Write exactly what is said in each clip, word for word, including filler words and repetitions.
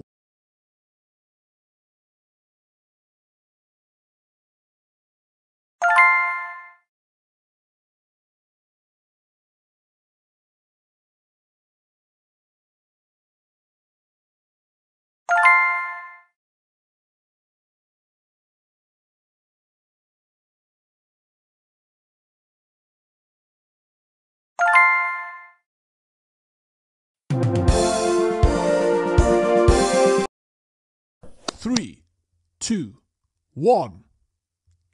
Three, two, one,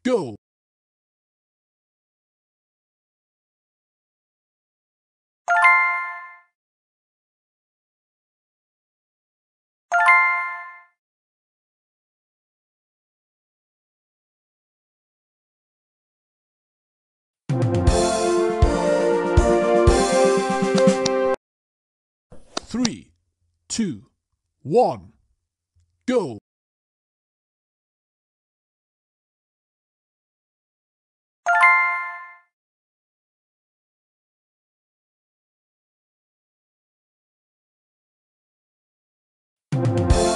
go! Three, two, one, go!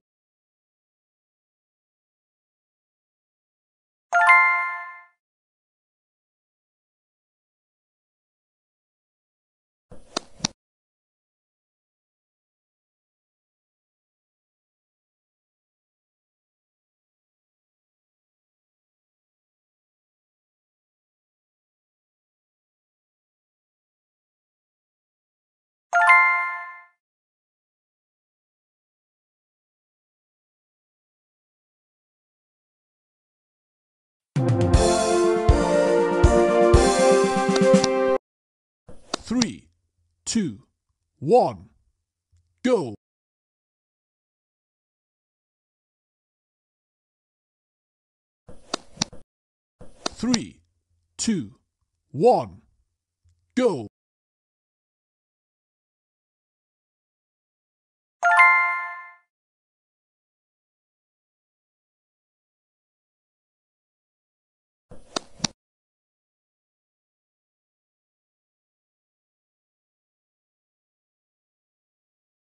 Three, two, one, go! Three,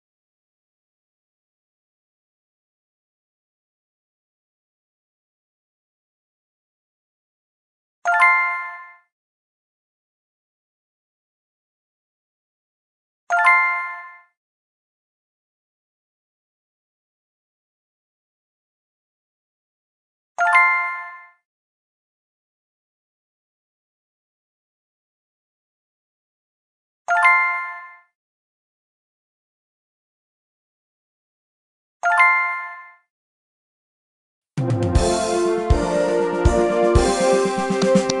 Three, two, one, go! Three, two, one, go!